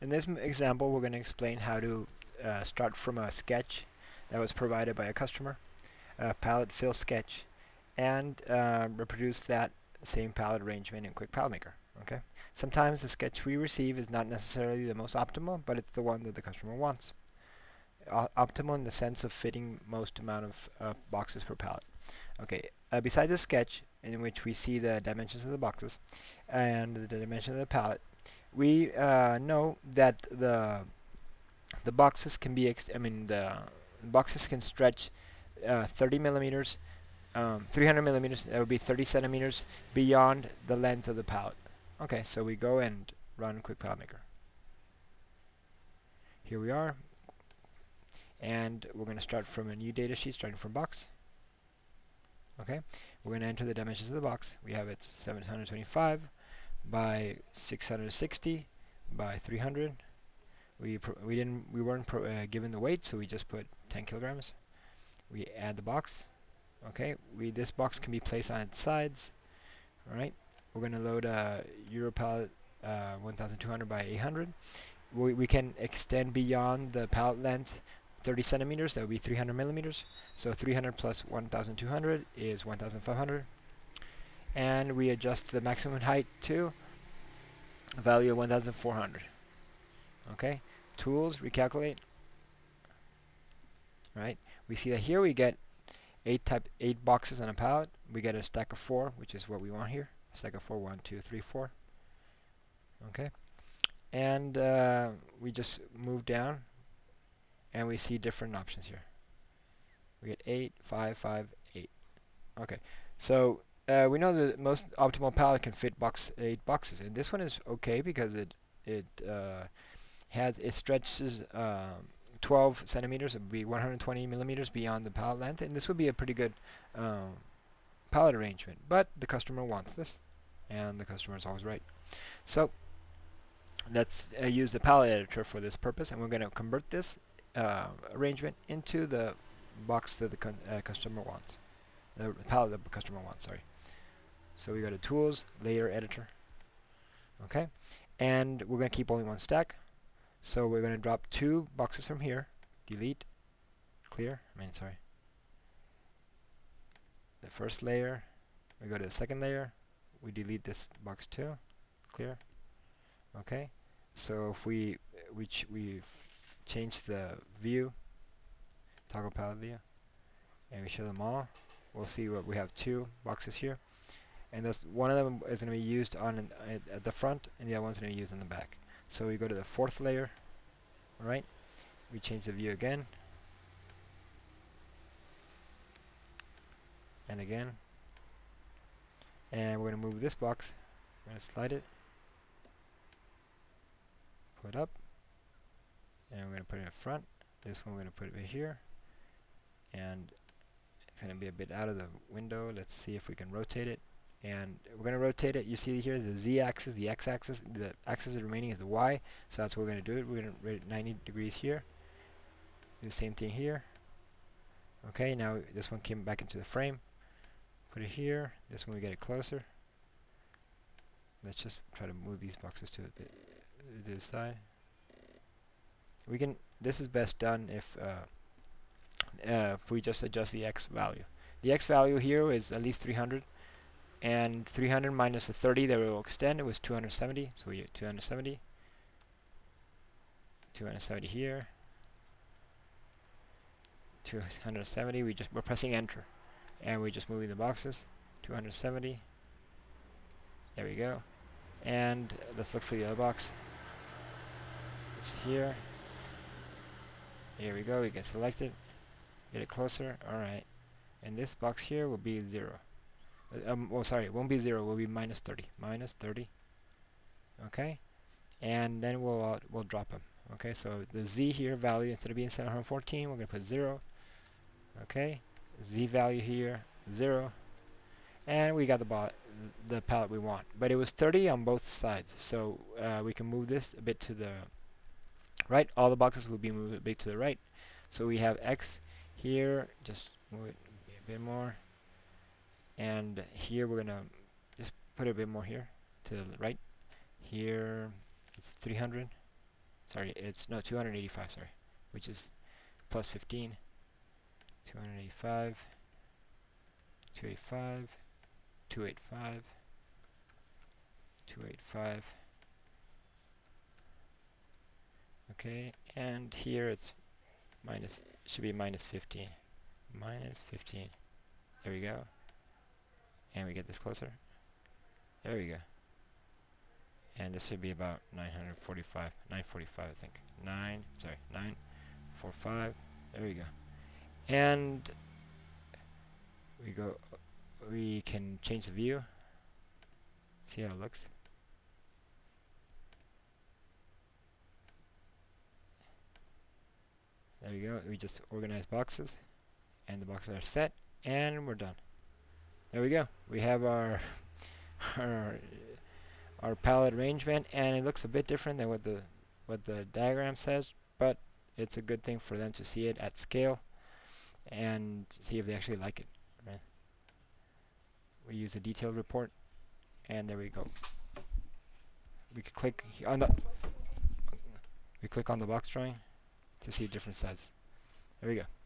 In this example, we're going to explain how to start from a sketch that was provided by a customer, a pallet fill sketch, and reproduce that same pallet arrangement in Quick Pallet Maker. Okay. Sometimes the sketch we receive is not necessarily the most optimal, but it's the one that the customer wants. Optimal in the sense of fitting most amount of boxes per pallet. Okay. Beside the sketch, in which we see the dimensions of the boxes and the dimension of the pallet, we know that the boxes can be the boxes can stretch 30 millimeters, 300 millimeters. That would be 30 centimeters beyond the length of the pallet. Okay, so we go and run Quick Pallet Maker. Here we are, and we're going to start from a new data sheet, starting from box. Okay, we're going to enter the dimensions of the box. We have it's 725 by 660 by 300. We weren't given the weight, so we just put 10 kilograms. We add the box. Okay, this box can be placed on its sides. All right, we're going to load a Euro pallet 1,200 by 800. We can extend beyond the pallet length 30 centimeters. That would be 300 millimeters. So 300 plus 1,200 is 1,500. And we adjust the maximum height to a value of 1,400. Okay, tools, recalculate. All right, we see that here we get eight boxes on a pallet. We get a stack of 4, which is what we want here. A stack of 4, 1, 2, 3, 4. Okay, and we just move down, and we see different options here. We get 8, 5, 5, 8. Okay, so we know the most optimal pallet can fit 8 boxes, and this one is okay because it stretches 12 centimeters. It would be 120 millimeters beyond the pallet length, and this would be a pretty good pallet arrangement. But the customer wants this, and the customer is always right. So let's use the pallet editor for this purpose, and we're going to convert this arrangement into the box that the customer wants, the pallet that the customer wants. Sorry. So we go to Tools, Layer Editor. Okay, and we're going to keep only one stack. So we're going to drop 2 boxes from here. Delete, clear. The first layer. We go to the second layer. We delete this box too. Clear. Okay. So if we change the view, toggle pallet view, and we show them all, we'll see what we have 2 boxes here, and this one of them is going to be used on at the front, and the other one's going to be used on the back. So we go to the 4th layer, right? We change the view again, and again, and we're going to move this box. We're going to slide it, put it up, and we're going to put it in front. This one we're going to put it right here, and it's going to be a bit out of the window. Let's see if we can rotate it. And we're going to rotate it. You see here the z-axis, the x-axis, the axis remaining is the y, so that's what we're going to do. We're going to rotate 90 degrees here. Do the same thing here. Okay, now this one came back into the frame. Put it here. This one we get it closer. Let's just try to move these boxes to the side. We can. This is best done if we just adjust the x value. The x value here is at least 300. And 300 minus the 30 that we will extend, it was 270, so we get 270, 270 here, 270, we're pressing enter, and we're just moving the boxes, 270, there we go, and let's look for the other box, it's here, here we go, we can select it, get it closer, alright, and this box here will be 0. Well, sorry, it won't be 0. Will be minus 30. Minus 30. Okay, and then we'll drop them. Okay, so the z here value, instead of being 714, we're gonna put 0. Okay, z value here 0, and we got the pallet we want. But it was 30 on both sides, so we can move this a bit to the right. All the boxes will be moved a bit to the right. So we have x here. Just move it a bit more. And here we're going to just put a bit more here to the right. Here it's 300. sorry, it's no 285, sorry, which is plus 15, 285, 285, 285, 285. Okay, and here it's minus, should be minus 15, minus 15. There we go. And we get this closer. There we go. And this should be about 945, 945 I think. 945. There we go. And we can change the view. See how it looks. There we go. We just organize boxes, and the boxes are set, and we're done. There we go. We have our our pallet arrangement, and it looks a bit different than what the diagram says, but it's a good thing for them to see it at scale and see if they actually like it. Right? We use a detailed report, and there we go. We could click on the box drawing to see different sizes. There we go.